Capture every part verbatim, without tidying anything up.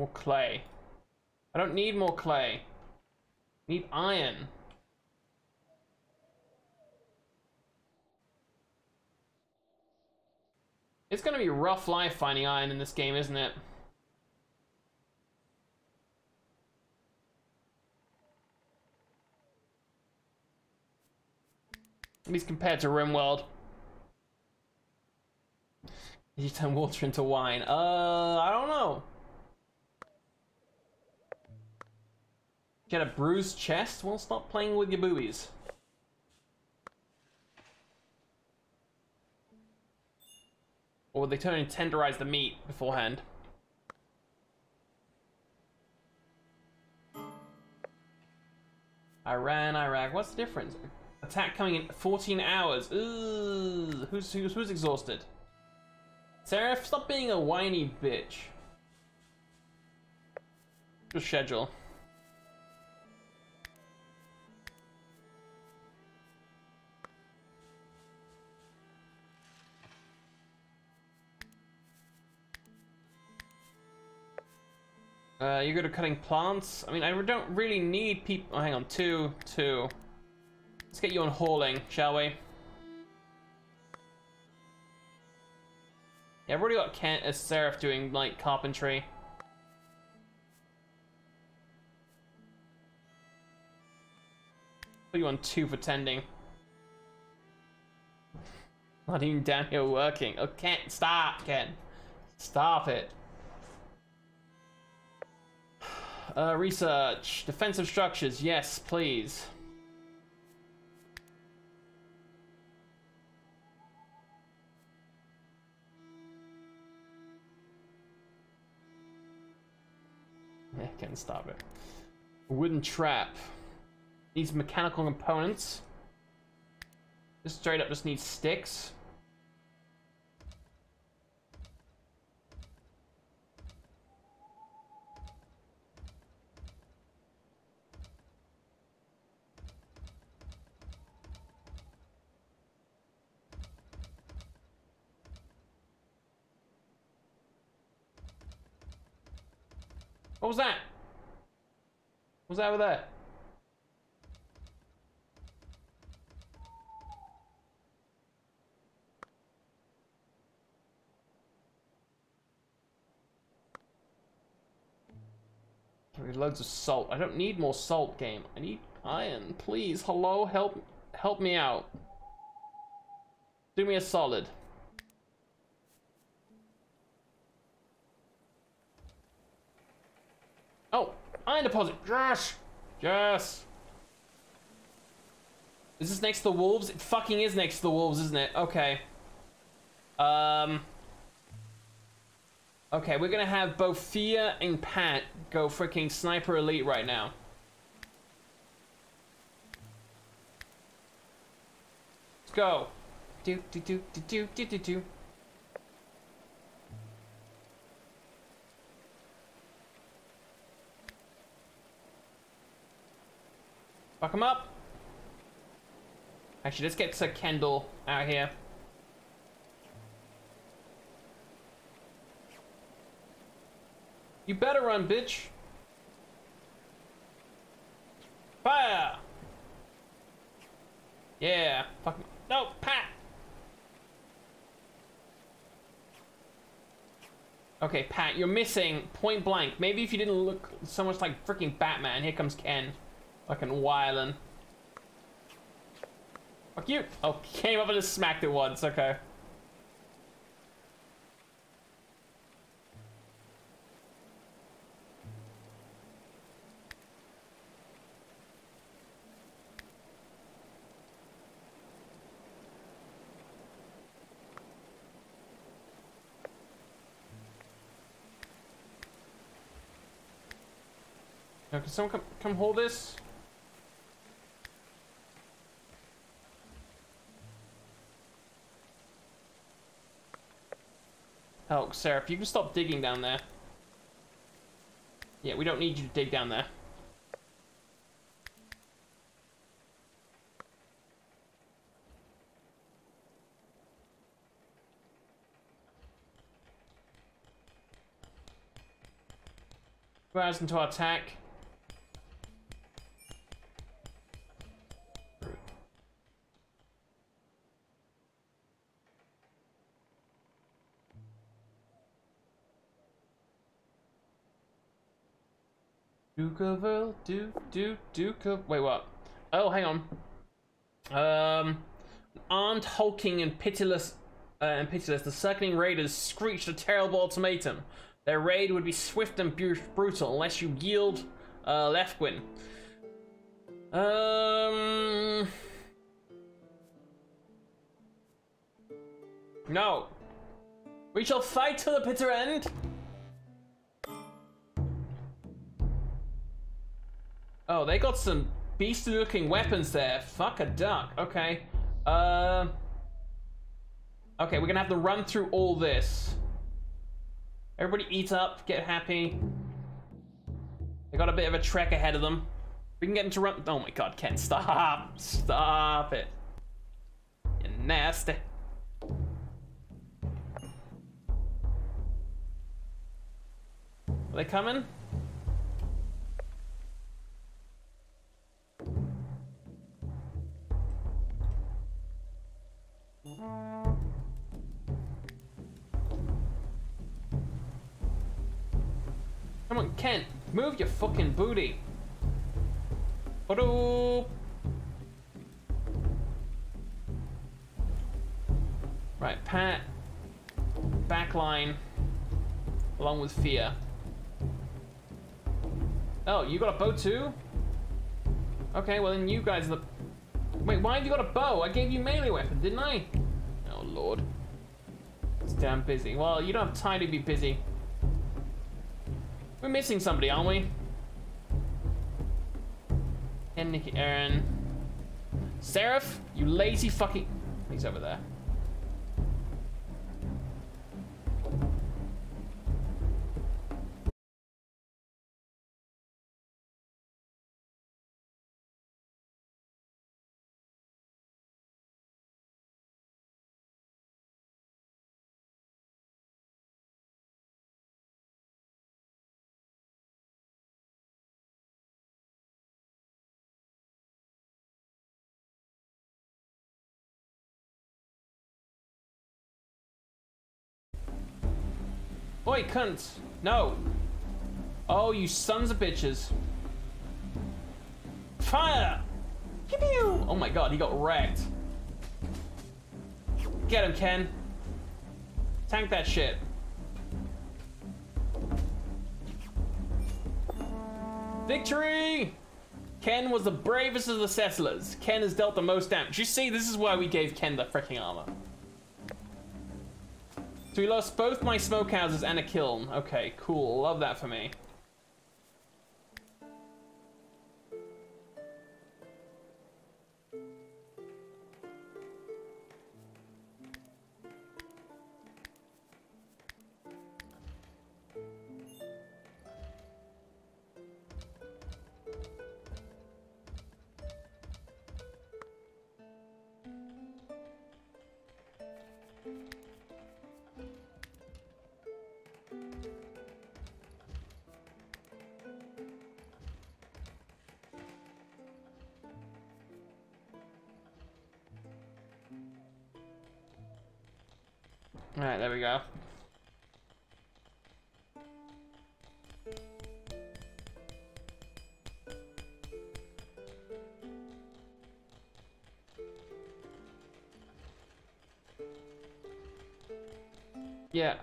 More clay. I don't need more clay. I need iron. It's gonna be a rough life finding iron in this game, isn't it? At least compared to Rimworld. You turn water into wine. Uh, I don't know. Get a bruised chest? Well, stop playing with your boobies. Or would they turn and tenderize the meat beforehand? Iran, Iraq. What's the difference? Attack coming in fourteen hours. Ooh, who's, who's, who's exhausted? Seraph, stop being a whiny bitch. Your schedule. Uh, you're good at cutting plants. I mean, I don't really need people. Oh, hang on, two, two. Let's get you on hauling, shall we? Yeah, I've already got Kent as Seraph doing, like, carpentry. Put you on two for tending. Not even down here working. Oh, Kent, stop, Kent. Stop it. Uh, research. Defensive structures. Yes, please. I can't stop it. Wooden trap. Needs mechanical components. This straight up just needs sticks. What was that? What was that over there? There's loads of salt. I don't need more salt, game. I need iron, please. Hello, help, help me out. Do me a solid. Oh, iron deposit. Yes! Yes! Is this next to the wolves? It fucking is next to the wolves, isn't it? Okay. Um. Okay, we're gonna have both Fia and Pat go freaking sniper elite right now. Let's go. Do, do, do, do, do, do, do, do. Fuck him up. Actually, let's get Sir Kendall out here. You better run, bitch. Fire! Yeah. Fuck him. No, Pat! Okay, Pat, you're missing point blank. Maybe if you didn't look so much like freaking Batman. Here comes Ken. Fucking wildin'. Fuck you. Oh, came up and just smacked it once. Okay. Now, can someone come, come hold this? Oh, Seraph, you can stop digging down there. Yeah, we don't need you to dig down there. Rise into attack. Duke do do Duke of. Wait, what? Oh, hang on. Um, armed, hulking, and pitiless, uh, and pitiless, the circling raiders screeched a terrible ultimatum. Their raid would be swift and brutal unless you yield, uh, Lefquin. Um, no. We shall fight to the bitter end. Oh, they got some beastly looking weapons there. Fuck a duck. Okay. Uh, okay, we're gonna have to run through all this. Everybody eat up, get happy. They got a bit of a trek ahead of them. We can get them to run. Oh my god, Ken, stop. Stop it. You're nasty. Are they coming? Come on, Kent, move your fucking booty. Ba-do. Right, Pat, backline, along with Fear. Oh, you got a bow too? Okay, well then you guys are the... Wait, why have you got a bow? I gave you melee weapon, didn't I? Oh lord. It's damn busy. Well, you don't have time to be busy. We're missing somebody, aren't we? And Nikki, Aaron. Seraph, you lazy fucking... He's over there. Oi, cunts! No! Oh, you sons of bitches. Fire! Pew pew! Oh my god, he got wrecked. Get him, Ken. Tank that shit. Victory! Ken was the bravest of the settlers. Ken has dealt the most damage. You see, this is why we gave Ken the freaking armor. So we lost both my smokehouses and a kiln. Okay, cool. Love that for me. Alright, there we go. Yeah.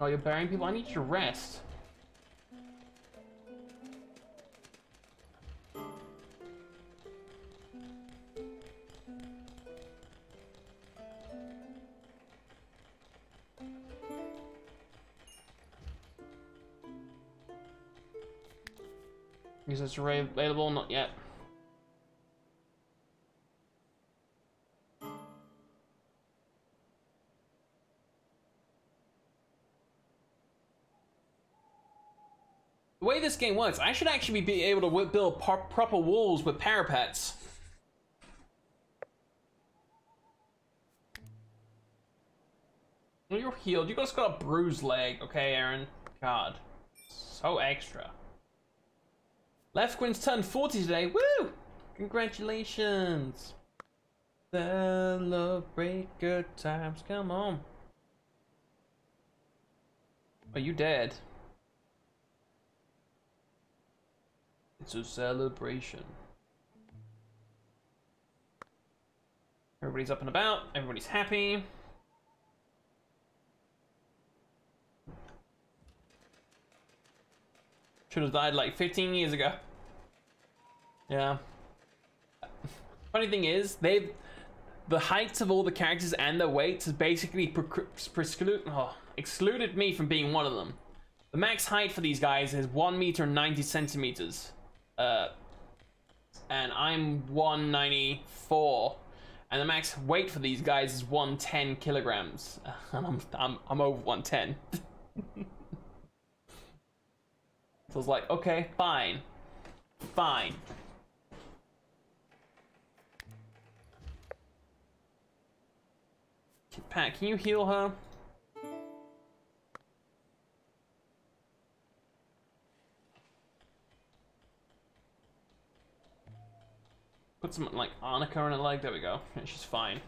Oh, you're burying people? I need you to rest. Is this array available? Not yet. The way this game works, I should actually be able to build pro proper walls with parapets. Well, you're healed. You just got a bruised leg. Okay, Aaron. God. So extra. Left Quinn's turned forty today. Woo! Congratulations. The love breaker times. Come on. Are you dead? It's a celebration. Everybody's up and about. Everybody's happy. Should have died like fifteen years ago. Yeah. Funny thing is, they've... The heights of all the characters and their weights has basically pre pre oh, excluded me from being one of them. The max height for these guys is one meter and ninety centimeters. Uh, and I'm one ninety-four. And the max weight for these guys is one hundred ten kilograms. And I'm, I'm, I'm over one ten. So I was like, okay, fine. Fine. Pat, can you heal her? Put some, like, arnica on her leg. There we go. And she's fine.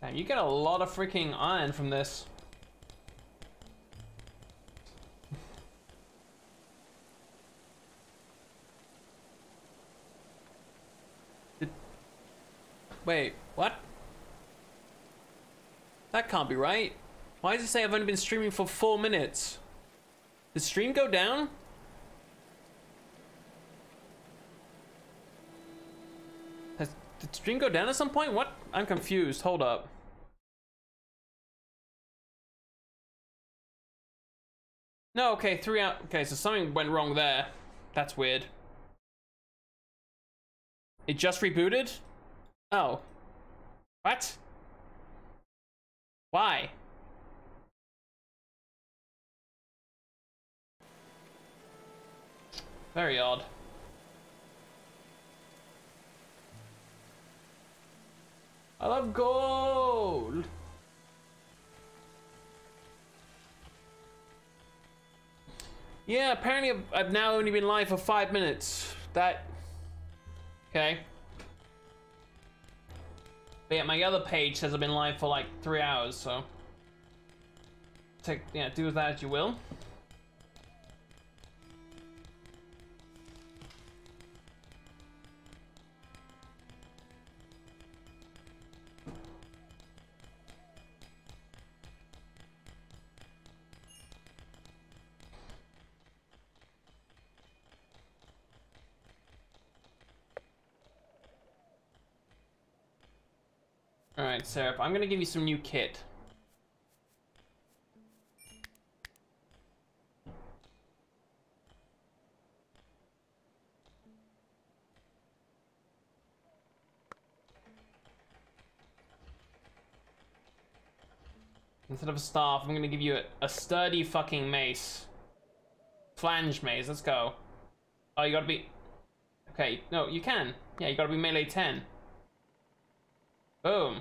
Damn, you get a lot of freaking iron from this. Wait, what? That can't be right. Why does it say I've only been streaming for four minutes? Did stream go down? Has, did stream go down at some point? What? I'm confused. Hold up. No, okay, three out. Okay, so something went wrong there. That's weird. It just rebooted? Oh. What? Why? Very odd. I love gold! Yeah, apparently I've, I've now only been live for five minutes. That... Okay. But yeah, my other page says I've been live for like three hours, so take yeah, do with that as you will. Alright, Seraph, I'm gonna give you some new kit. Instead of a staff, I'm gonna give you a, a sturdy fucking mace. Flange mace, let's go. Oh, you gotta be... Okay, no, you can. Yeah, you gotta be melee ten. Boom.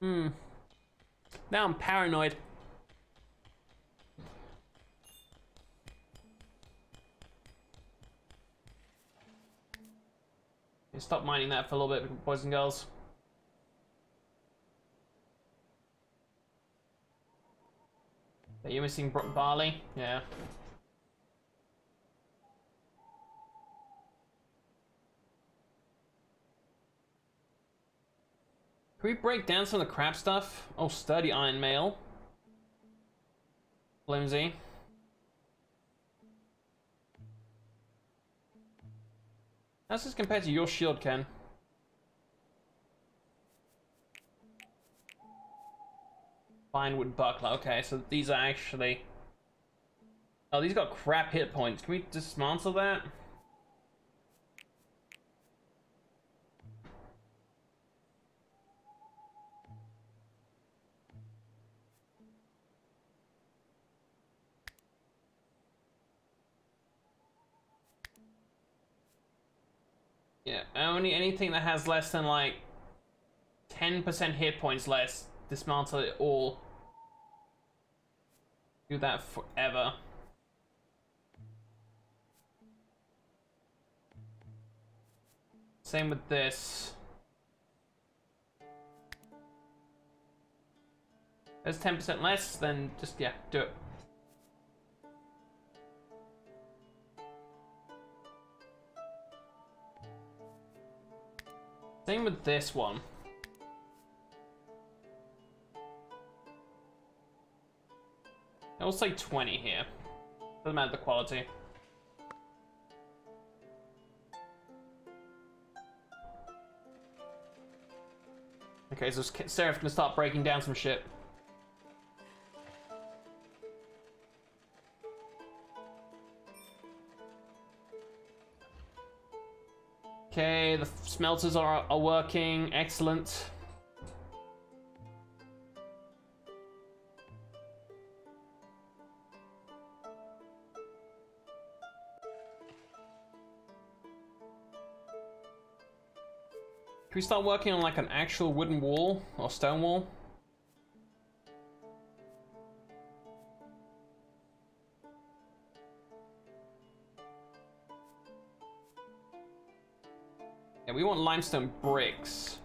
Hmm. Now I'm paranoid. Stop mining that for a little bit, boys and girls. Are you missing barley? Yeah. Can we break down some of the crap stuff? Oh, sturdy iron mail. Flimsy. That's just compared to your shield, Ken. Finewood buckler. Okay, so these are actually... Oh, these got crap hit points. Can we dismantle that? Yeah, only anything that has less than like ten percent hit points less, dismantle it all. Do that forever. Same with this. There's ten percent less, then just, yeah, do it. Same with this one. I'll say twenty here. Doesn't matter the quality. Okay, so Seraph's gonna start breaking down some shit. Okay, the smelters are, are working. Excellent. Can we start working on like an actual wooden wall or stone wall? Yeah, we want limestone bricks.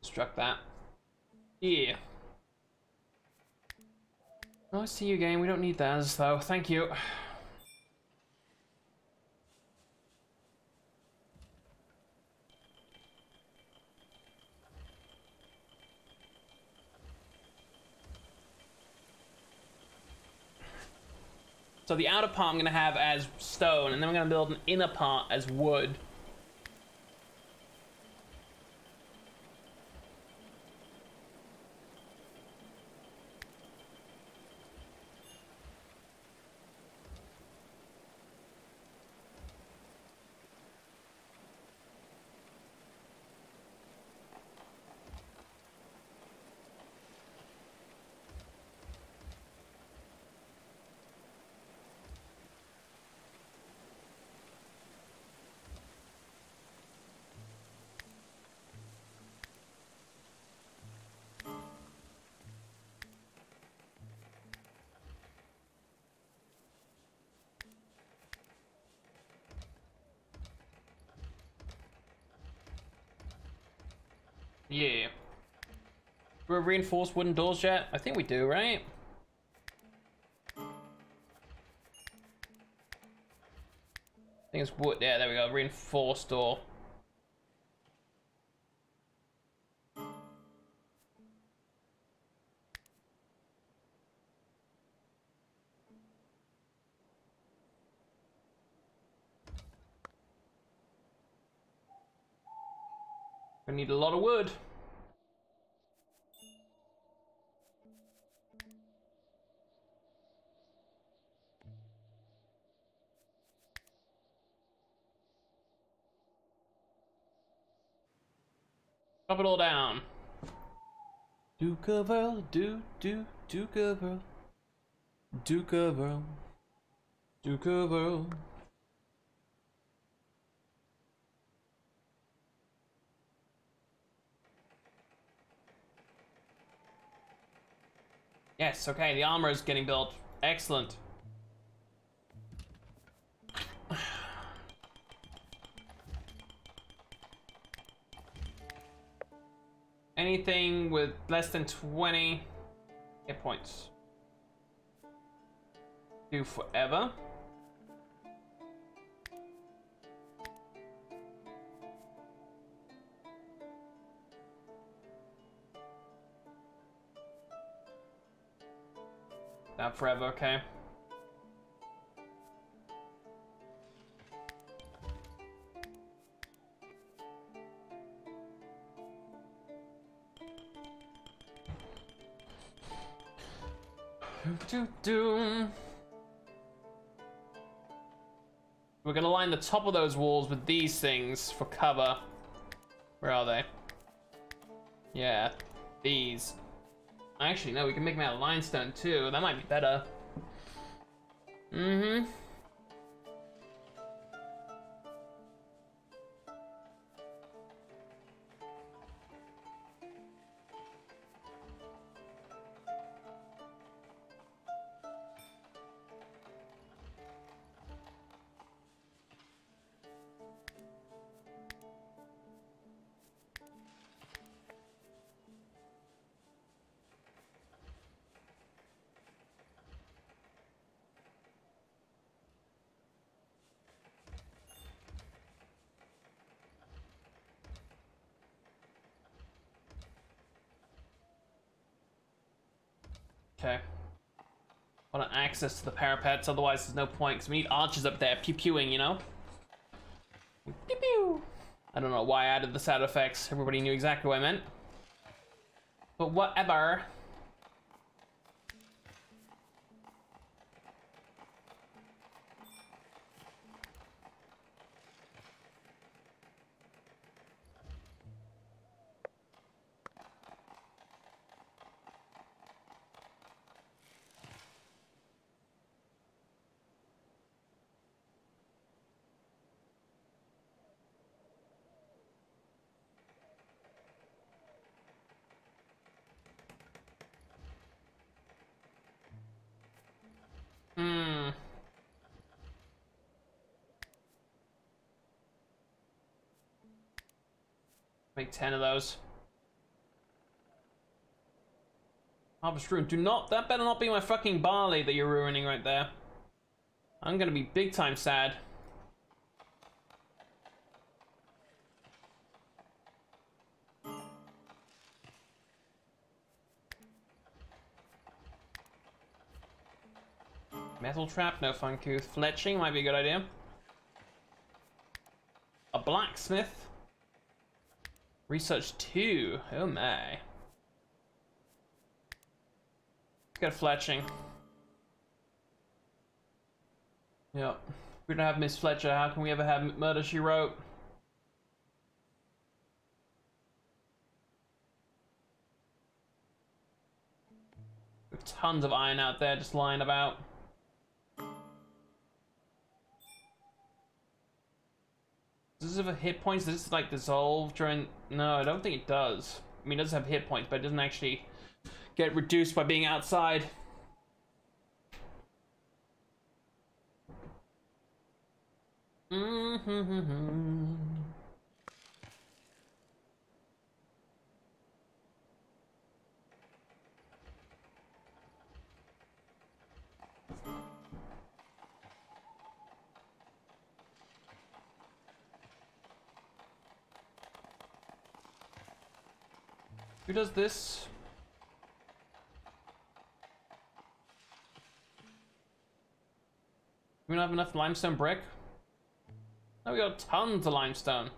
Struck that. Yeah. Nice to you, game. We don't need those, though. Thank you. So the outer part I'm going to have as stone, and then we're going to build an inner part as wood. Yeah. Do we have reinforced wooden doors yet? I think we do, right? I think it's wood. Yeah, there we go. Reinforced door. I need a lot of wood. Chop it all down. Duke of Earl, do do Duke of Earl, Duke of Earl, Duke of Earl. Yes, okay, the armor is getting built. Excellent. Anything with less than twenty hit points. Do forever. Not forever, okay. Doo -doo. We're gonna line the top of those walls with these things for cover. Where are they? Yeah, these. Actually, no, we can make them out of limestone too. That might be better. Mm-hmm. Okay. I want access to the parapets, otherwise there's no point, because we need archers up there, pew-pewing, you know? Pew-pew! I don't know why I added the sound effects. Everybody knew exactly what I meant. But whatever. Make ten of those. Harvest room. Do not. That better not be my fucking barley that you're ruining right there. I'm gonna be big time sad. Metal trap. No fun. Fletching might be a good idea. A blacksmith. Research two. Oh my. Got Fletching. Yep. If we don't have Miss Fletcher, how can we ever have Murder She Wrote? With tons of iron out there just lying about. Does this have hit points? Does this like dissolve during? No, I don't think it does. I mean, it does have hit points, but it doesn't actually get reduced by being outside. Mm-hmm. Who does this? We don't have enough limestone brick? Now we got tons of limestone.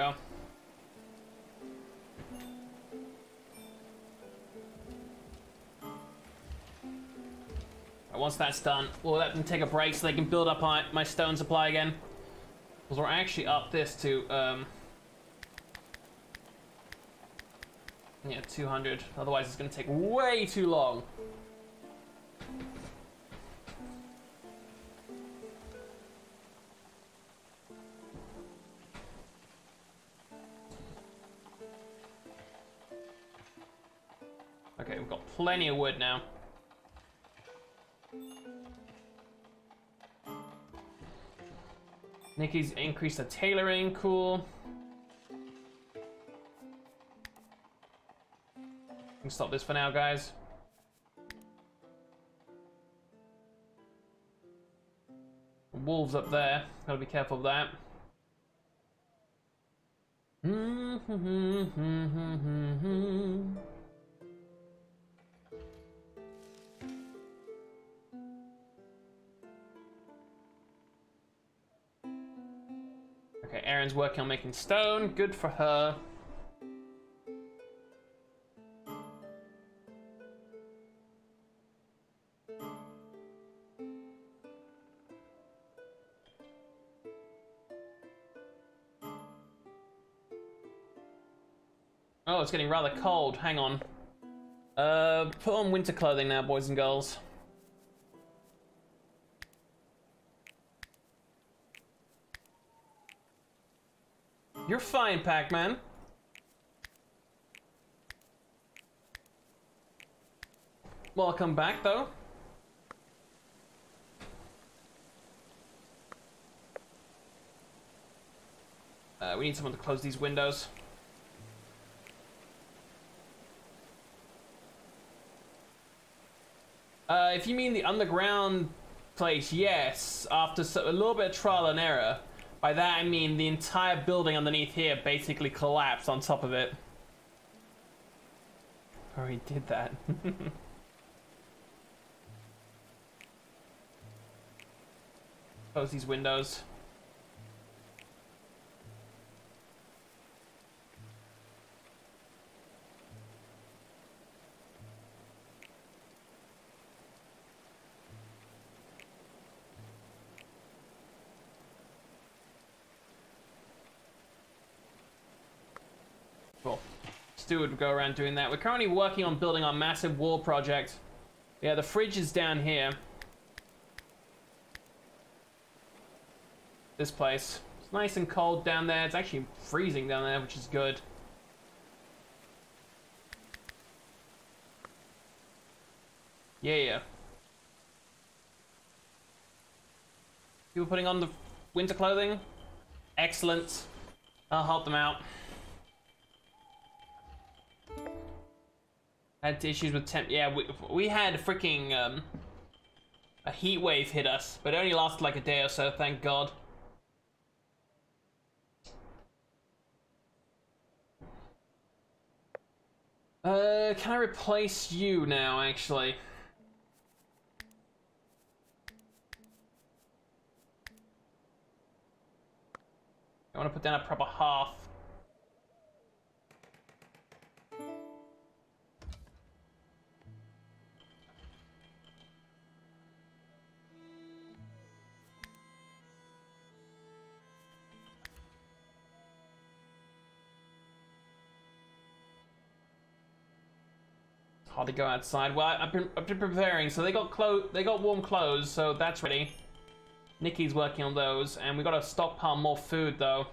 go. Once that's done, we'll let them take a break so they can build up my, my stone supply again. Because we're actually up this to, um... yeah, two hundred. Otherwise it's going to take way too long. Okay, we've got plenty of wood now. Nikki's increased the tailoring, cool. We can stop this for now, guys. The wolves up there, gotta be careful of that. Okay, Erin's working on making stone. Good for her. Oh, it's getting rather cold. Hang on. Uh, put on winter clothing now, boys and girls. You're fine, Pac-Man. Welcome back, though. Uh, we need someone to close these windows. Uh, if you mean the underground place, yes. After so a little bit of trial and error. By that I mean the entire building underneath here basically collapsed on top of it. I already did that. Close these windows. Would go around doing that. We're currently working on building our massive wall project. Yeah, the fridge is down here. This place. It's nice and cold down there. It's actually freezing down there, which is good. Yeah, yeah. People putting on the winter clothing? Excellent. I'll help them out. Had issues with temp. Yeah, we, we had freaking um, a heat wave hit us, but it only lasted like a day or so, thank God. Uh, can I replace you now, actually? I want to put down a proper hearth. Hard to go outside. Well, I've been, I've been preparing. So they got clo they got warm clothes, so that's ready. Nikki's working on those, and we got to stockpile more food though.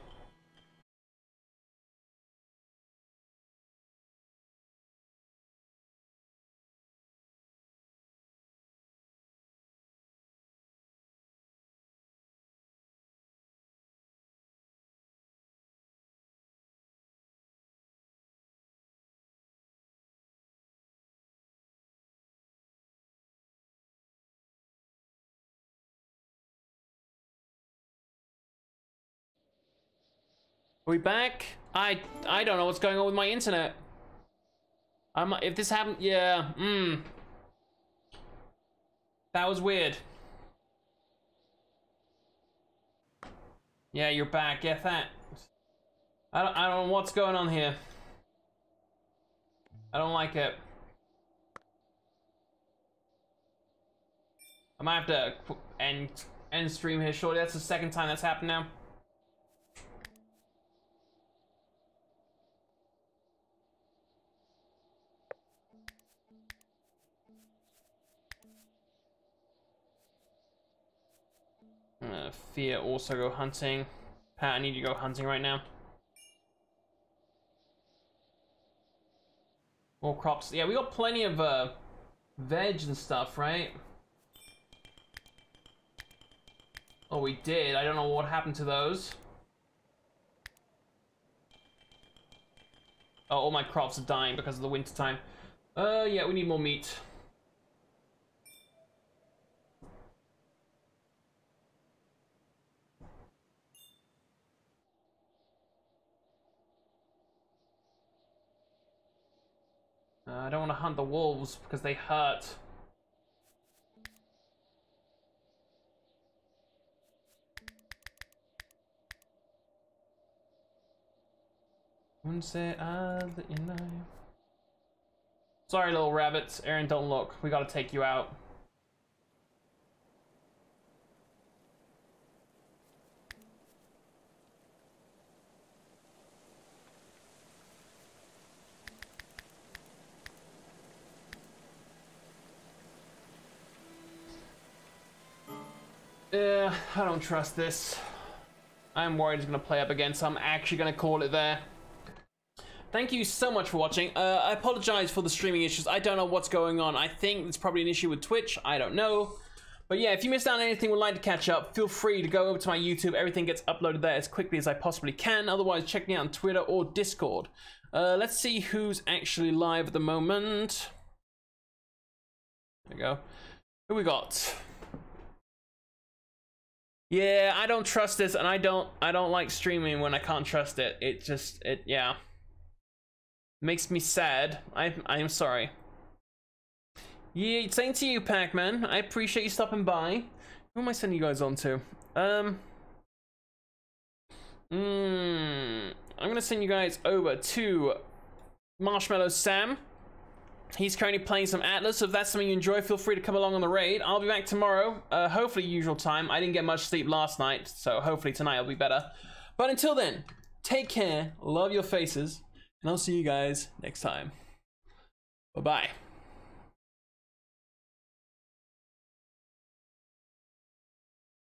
Are we back? I I don't know what's going on with my internet. I'm if this happened, yeah. Mm. That was weird. Yeah, you're back. Get that. I don't, I don't know what's going on here. I don't like it. I might have to end, end stream here shortly. That's the second time that's happened now. Uh, Fear, also go hunting. Pat, I need you to go hunting right now. More crops. Yeah, we got plenty of uh, veg and stuff, right? Oh, we did. I don't know what happened to those. Oh, all my crops are dying because of the winter time. Uh, yeah, we need more meat. Uh, I don't want to hunt the wolves because they hurt. Wouldn't say I that you know. Sorry, little rabbits. Aaron, don't look. We gotta take you out. Yeah, I don't trust this. I'm worried it's gonna play up again, so I'm actually gonna call it there. Thank you so much for watching. Uh, I apologize for the streaming issues. I don't know what's going on. I think it's probably an issue with Twitch. I don't know. But yeah, if you missed out on anything, would like to catch up, feel free to go over to my YouTube. Everything gets uploaded there as quickly as I possibly can. Otherwise, check me out on Twitter or Discord. Uh, let's see who's actually live at the moment. There we go. Who we got? Yeah, I don't trust this, and I don't I don't like streaming when I can't trust it. It just it yeah. Makes me sad. I I am sorry. Yeah, same to you, Pac-Man. I appreciate you stopping by. Who am I sending you guys on to? Um mm, I'm gonna send you guys over to Marshmallow Sam. He's currently playing some Atlas, so if that's something you enjoy, feel free to come along on the raid. I'll be back tomorrow, uh, hopefully usual time. I didn't get much sleep last night, so hopefully tonight will be better. But until then, take care, love your faces, and I'll see you guys next time. Bye-bye.